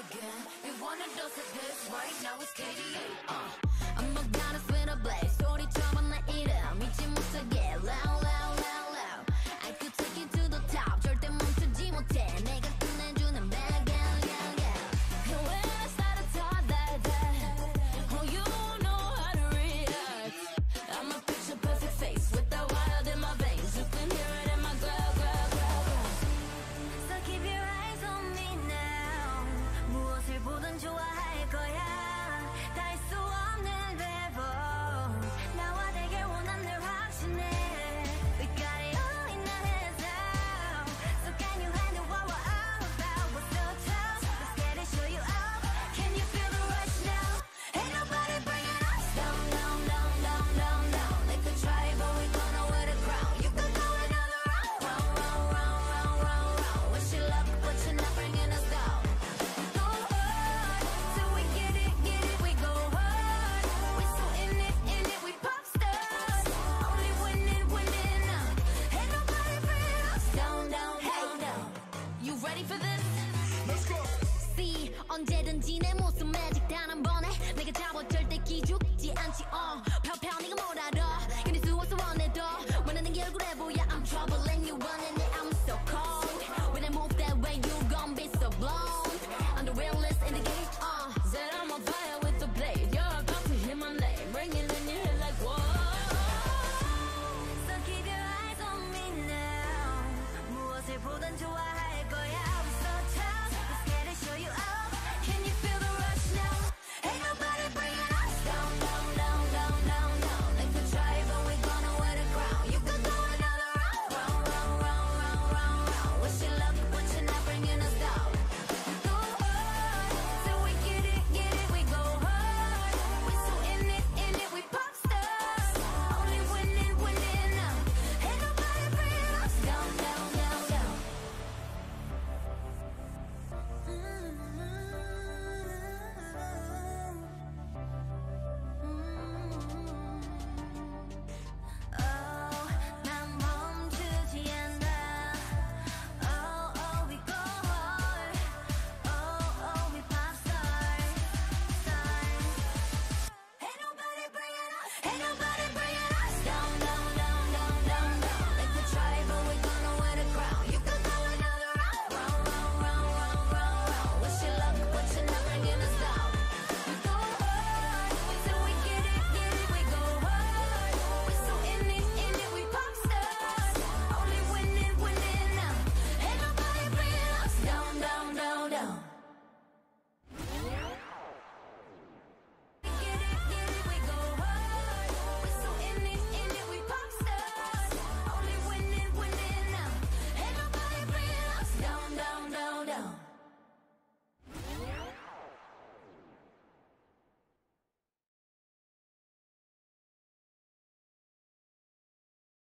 again. You wanna dose of this right now, it's K/DA. I'm a goddess with a blaze. 소리 쳐봐 나 이름.